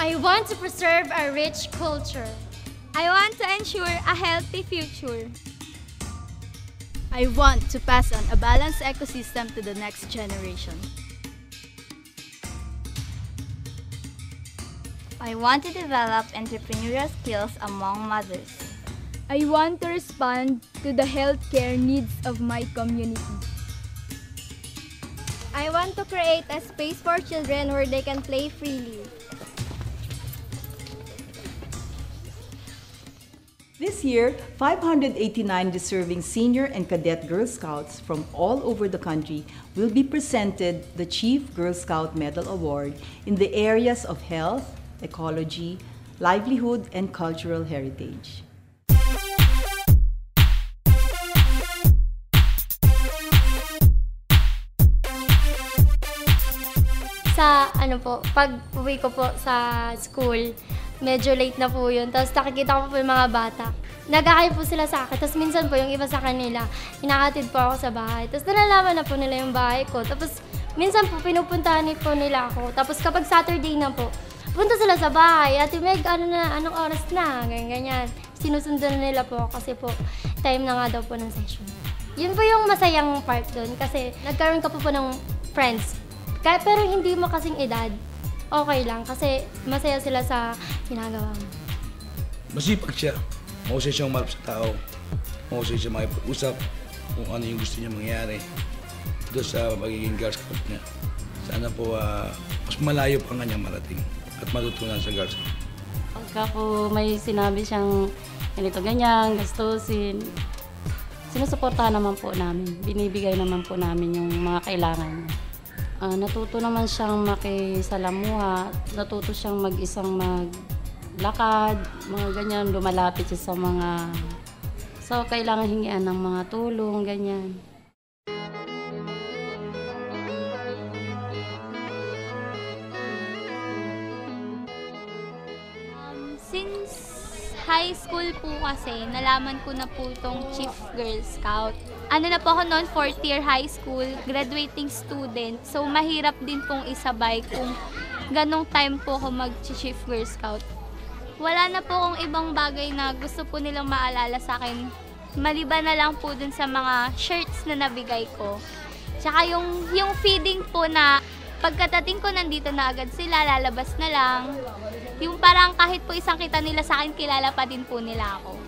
I want to preserve our rich culture. I want to ensure a healthy future. I want to pass on a balanced ecosystem to the next generation. I want to develop entrepreneurial skills among mothers. I want to respond to the healthcare needs of my community. I want to create a space for children where they can play freely. This year, 589 deserving senior and cadet Girl Scouts from all over the country will be presented the Chief Girl Scout Medal Award in the areas of health, ecology, livelihood, and cultural heritage. Sa pag-uwi ko po sa school, medyo late na po yun. Tapos nakikita ko po yung mga bata. Nag-aakay po sila sa akin. Tapos minsan po yung iba sa kanila, hinakatid po ako sa bahay. Tapos nalalaman na po nila yung bahay ko. Tapos minsan po pinupuntahan po nila ako. Tapos kapag Saturday na po, punta sila sa bahay. Ate Meg, anong oras na? Ganyan-ganyan. Sinusundan nila po kasi po time na nga daw po ng session. Yun po yung masayang part dun kasi nagkaroon ka po ng friends. Kahit pero hindi mo kasing edad, okay lang kasi masaya sila sa ginagawa mo. Masipag siya. Mahusay siyang umarap sa tao. Mahusay siya makipag-usap kung ano yung gusto niya mangyari doon sa magiging Girl Scout niya. Sana po mas malayo pa ang kanyang marating at matutunan sa Girl Scout. Pagka po may sinabi siyang ganito ganyan, gastusin, sinusuportahan naman po namin. Binibigay naman po namin yung mga kailangan niya. Natuto naman siyang makisalamuha, natuto siyang mag-isang maglakad, mga ganyan, lumalapit siya sa mga... So, kailangan hingian ng mga tulong, ganyan. Since high school po kasi, nalaman ko na po itong Chief Girl Scout. Ano na po ako noon, 4th year high school, graduating student. So, mahirap din pong isabay kung ganong time po ako mag-Chief Girl Scout. Wala na po akong ibang bagay na gusto po nilang maalala sa akin. Maliban na lang po dun sa mga shirts na nabigay ko. Tsaka yung feeding po na pagkatating ko nandito na agad sila, lalabas na lang. Yung parang kahit po isang kita nila sa akin, kilala pa din po nila ako.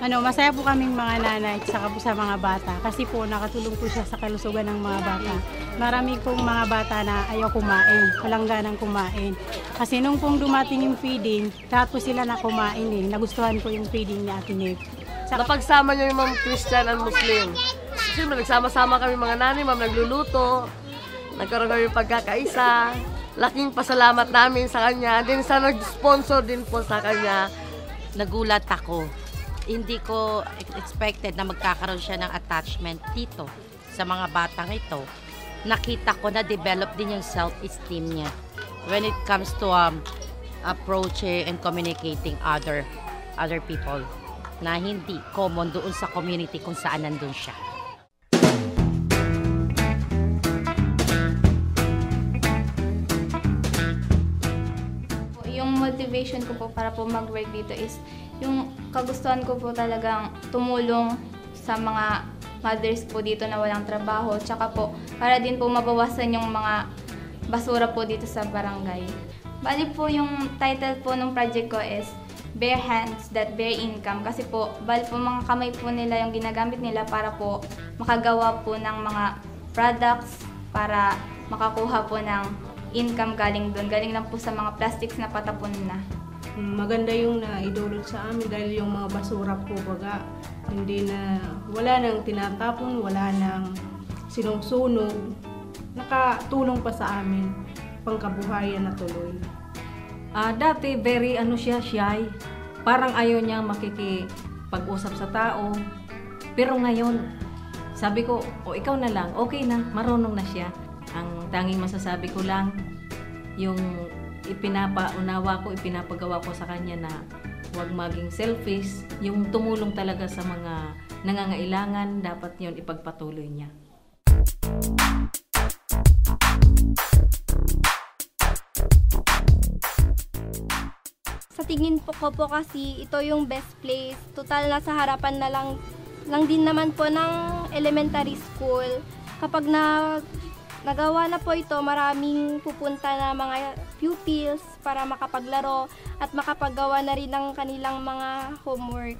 Masaya po kaming mga nanay saka po sa mga bata kasi po nakatulong po siya sa kalusugan ng mga bata. Marami pong mga bata na ayaw kumain, walang ganang kumain. Kasi nung pong dumating yung feeding, lahat po sila na kumain eh. Nagustuhan po yung feeding ni Ate Nip. Napagsama niyo yung ma'am Christian and Muslim. Siyempre nagsama-sama kami mga nanay, ma'am nagluluto, nagkaroon kami pagkakaisa. Laking pasalamat namin sa kanya, din sa nag-sponsor din po sa kanya. Nagulat ako. Hindi ko expected na magkakaroon siya ng attachment dito sa mga batang ito. Nakita ko na develop din yung self-esteem niya when it comes to approaching and communicating other people na hindi common doon sa community kung saan nandun siya. Yung motivation ko po para po mag-work dito is yung kagustuhan ko po talagang tumulong sa mga mothers po dito na walang trabaho. Tsaka po, para din po mabawasan yung mga basura po dito sa barangay. Bali po yung title po ng project ko is Bear Hands that Bear Income. Kasi po, bali po mga kamay po nila yung ginagamit nila para po makagawa po ng mga products para makakuha po ng income galing doon. Galing lang po sa mga plastics na patapon na. Maganda yung naidulot sa amin dahil yung mga basura po baga, hindi na, wala nang tinatapon, wala nang sinusunog, nakatulong pa sa amin, pangkabuhayan na tuloy. Dati very shy, parang ayaw niyang makikipag-usap sa tao, pero ngayon, sabi ko, o ikaw na lang, okay na, marunong na siya. Ang tanging masasabi ko lang, yung ipinapaunawa ko, ipinapagawa ko sa kanya na huwag maging selfish. Yung tumulong talaga sa mga nangangailangan, dapat yun ipagpatuloy niya. tingin po kasi ito yung best place. Total, nasa harapan na lang din naman po ng elementary school. Kapag nagawa na po ito, maraming pupunta na mga pupils para makapaglaro at makapagawa na rin ng kanilang mga homework.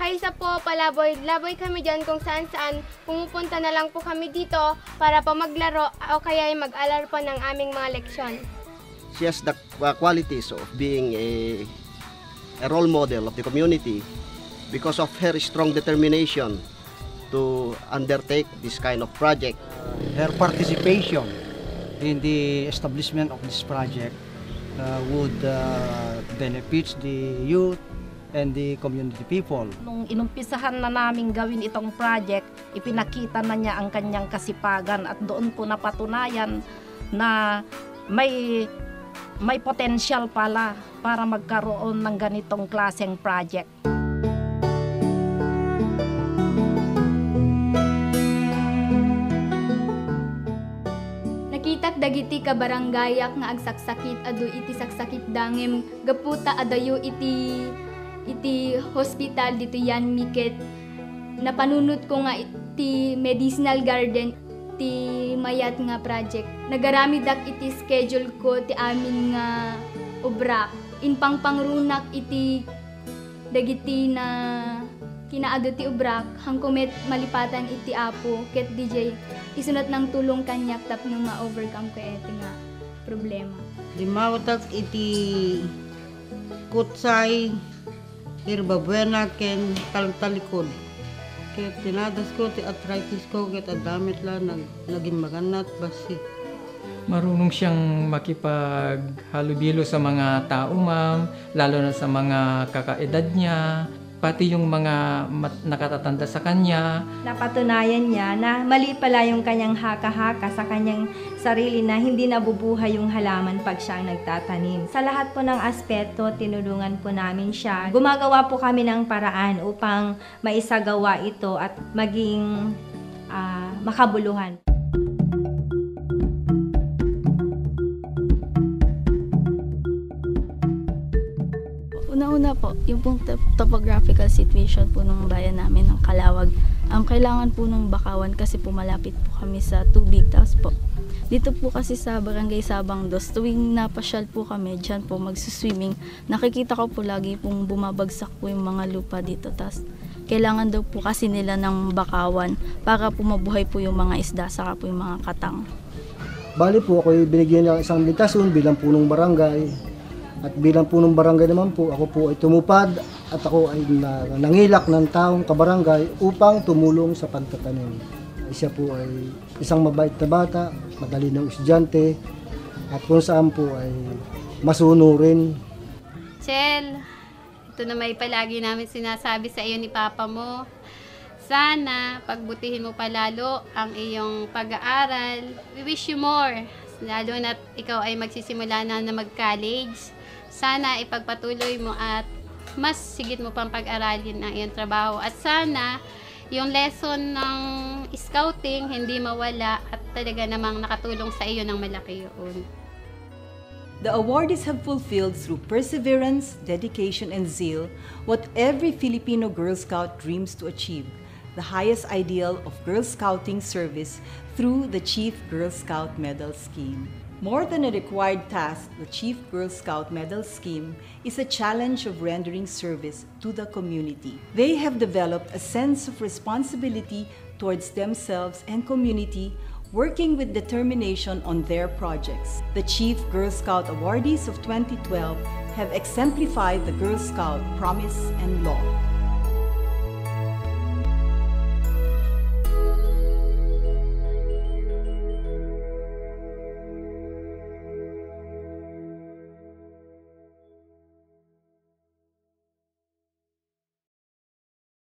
Kaysa po palaboy-laboy kami dyan kung saan-saan, pumupunta na lang po kami dito para po maglaro o kaya mag-aral po ng aming mga leksyon. She has the qualities of being a role model of the community because of her strong determination to undertake this kind of project. Her participation in the establishment of this project would benefit the youth and the community people. Nung inumpisahan na namin gawin itong project, ipinakita na niya ang kanyang kasipagan at doon ko napatunayan na may potential pala para magkaroon ng ganitong klaseng project. Nakita't dagiti kabaranggayak nga agsaksakit adu iti saksakit dangem gaputa adayo iti hospital dito yan miket napanunod ko nga iti medicinal garden iti mayat nga project nagarami dak iti schedule ko ti amin nga obra inpang pangrunak iti dagiti na kinaado ti obra hangkomet malipatan iti apo ket DJ isunat ng tulong kanyak tapno nga overcome ko iti nga problema limawatak iti kutsay Irba buena ken taltalikod. Ket tinadas ko ti arthritis ko ket adamit la naging maganat basi. Marunong siyang makipaghalubilo sa mga tao, ma'am, lalo na sa mga kakaedad niya, pati yung mga nakatatanda sa kanya. Napatunayan niya na mali pala yung kanyang haka-haka sa kanyang sarili na hindi nabubuhay yung halaman pag siya ang nagtatanim. Sa lahat po ng aspeto, tinulungan po namin siya. Gumagawa po kami ng paraan upang maisagawa ito at maging makabuluhan. Una po, yung pong topographical situation po ng bayan namin ng Kalawag. Kailangan po ng bakawan kasi po malapit po kami sa tubig. Tapos po, dito po kasi sa Barangay Sabangdos, tuwing napasyal po kami, dyan po magsuswimming. Nakikita ko po lagi pong bumabagsak po yung mga lupa dito. Tapos kailangan daw po kasi nila ng bakawan para po mabuhay po yung mga isda saka po yung mga katang. Bali po, ako'y binigyan ng isang lintasun bilang punong barangay. At bilang punong barangay naman po, ako po ay tumupad at ako ay nangilak ng taong kabarangay upang tumulong sa pagtatanim. Siya po ay isang mabait na bata, matalinong estudyante, at kung saan po ay masunurin. Chel, ito na may palagi namin sinasabi sa iyo ni Papa mo. Sana pagbutihin mo palalo ang iyong pag-aaral. We wish you more, lalo na ikaw ay magsisimula na mag-college. Sana ipagpatuloy mo at mas sigit mo pang pag-aralin ang iyong trabaho. At sana yung lesson ng scouting hindi mawala at talaga namang nakatulong sa iyo ng malaki yun. The award is fulfilled through perseverance, dedication, and zeal, what every Filipino Girl Scout dreams to achieve, the highest ideal of Girl Scouting service through the Chief Girl Scout Medal Scheme. More than a required task, the Chief Girl Scout Medal Scheme is a challenge of rendering service to the community. They have developed a sense of responsibility towards themselves and community, working with determination on their projects. The Chief Girl Scout awardees of 2012 have exemplified the Girl Scout promise and law.